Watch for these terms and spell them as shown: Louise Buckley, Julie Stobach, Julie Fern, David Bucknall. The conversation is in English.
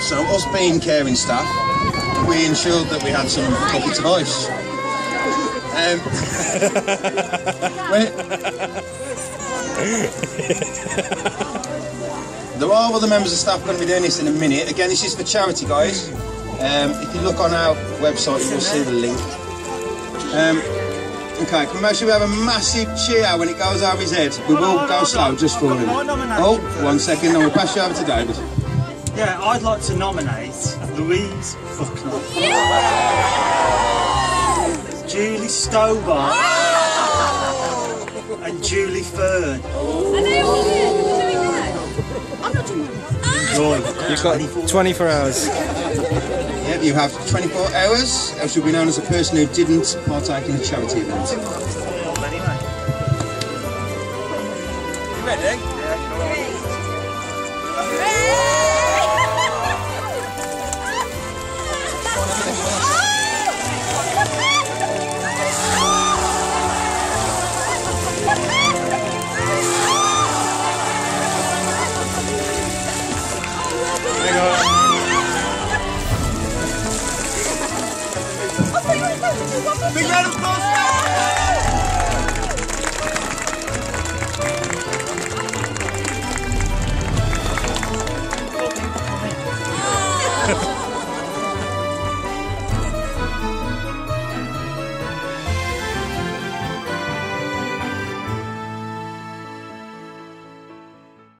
So us being caring staff, we ensured that we had some buckets of ice. There are other members of staff going to be doing this in a minute. Again, this is for charity, guys. If you look on our website, you'll see the link. Okay, can we make sure we have a massive cheer when it goes over his head? We will go slow just for him. Oh, 1 second, and we'll pass you over to David. Yeah, I'd like to nominate Louise Buckley. Yeah! Julie Stobach. Wow! And Julie Fern. And they all doing I'm not doing that. You've got 24 hours. Yep, you have 24 hours, else you'll be known as a person who didn't partake in a charity event. You ready? Big round of applause!